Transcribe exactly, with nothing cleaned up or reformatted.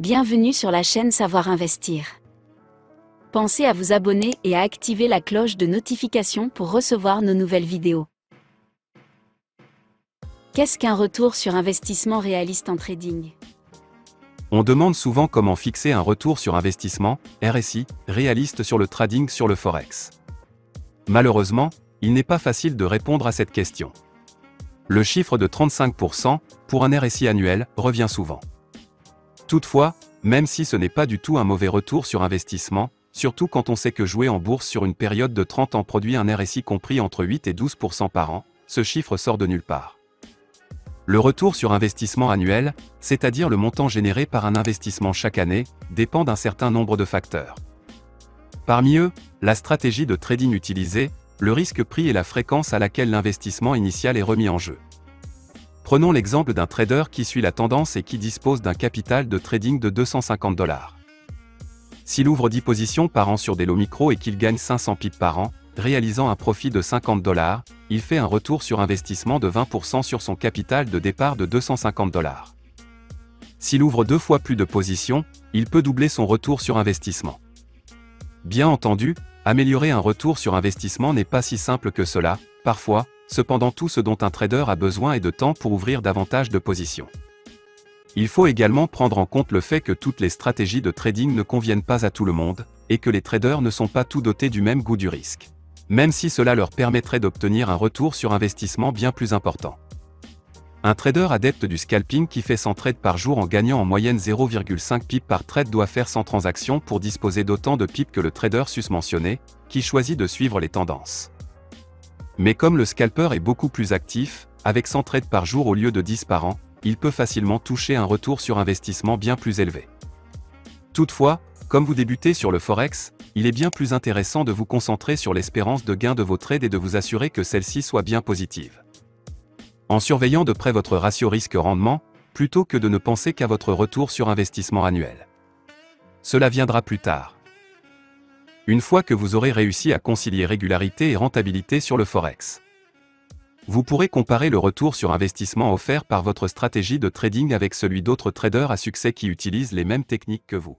Bienvenue sur la chaîne Savoir Investir. Pensez à vous abonner et à activer la cloche de notification pour recevoir nos nouvelles vidéos. Qu'est-ce qu'un retour sur investissement réaliste en trading? On demande souvent comment fixer un retour sur investissement, R S I, réaliste sur le trading sur le Forex. Malheureusement, il n'est pas facile de répondre à cette question. Le chiffre de trente-cinq pour cent, pour un R S I annuel, revient souvent. Toutefois, même si ce n'est pas du tout un mauvais retour sur investissement, surtout quand on sait que jouer en bourse sur une période de trente ans produit un R S I compris entre huit et douze pour cent par an, ce chiffre sort de nulle part. Le retour sur investissement annuel, c'est-à-dire le montant généré par un investissement chaque année, dépend d'un certain nombre de facteurs. Parmi eux, la stratégie de trading utilisée, le risque pris et la fréquence à laquelle l'investissement initial est remis en jeu. Prenons l'exemple d'un trader qui suit la tendance et qui dispose d'un capital de trading de deux cent cinquante dollars. S'il ouvre dix positions par an sur des lots micro et qu'il gagne cinq cents pips par an, réalisant un profit de cinquante dollars, il fait un retour sur investissement de vingt pour cent sur son capital de départ de deux cent cinquante dollars. S'il ouvre deux fois plus de positions, il peut doubler son retour sur investissement. Bien entendu, améliorer un retour sur investissement n'est pas si simple que cela, parfois. Cependant, tout ce dont un trader a besoin est de temps pour ouvrir davantage de positions. Il faut également prendre en compte le fait que toutes les stratégies de trading ne conviennent pas à tout le monde, et que les traders ne sont pas tous dotés du même goût du risque. Même si cela leur permettrait d'obtenir un retour sur investissement bien plus important. Un trader adepte du scalping qui fait cent trades par jour en gagnant en moyenne zéro virgule cinq pips par trade doit faire cent transactions pour disposer d'autant de pips que le trader susmentionné, qui choisit de suivre les tendances. Mais comme le scalper est beaucoup plus actif, avec cent trades par jour au lieu de dix par an, il peut facilement toucher un retour sur investissement bien plus élevé. Toutefois, comme vous débutez sur le Forex, il est bien plus intéressant de vous concentrer sur l'espérance de gain de vos trades et de vous assurer que celle-ci soit bien positive. En surveillant de près votre ratio risque-rendement, plutôt que de ne penser qu'à votre retour sur investissement annuel. Cela viendra plus tard. Une fois que vous aurez réussi à concilier régularité et rentabilité sur le Forex. Vous pourrez comparer le retour sur investissement offert par votre stratégie de trading avec celui d'autres traders à succès qui utilisent les mêmes techniques que vous.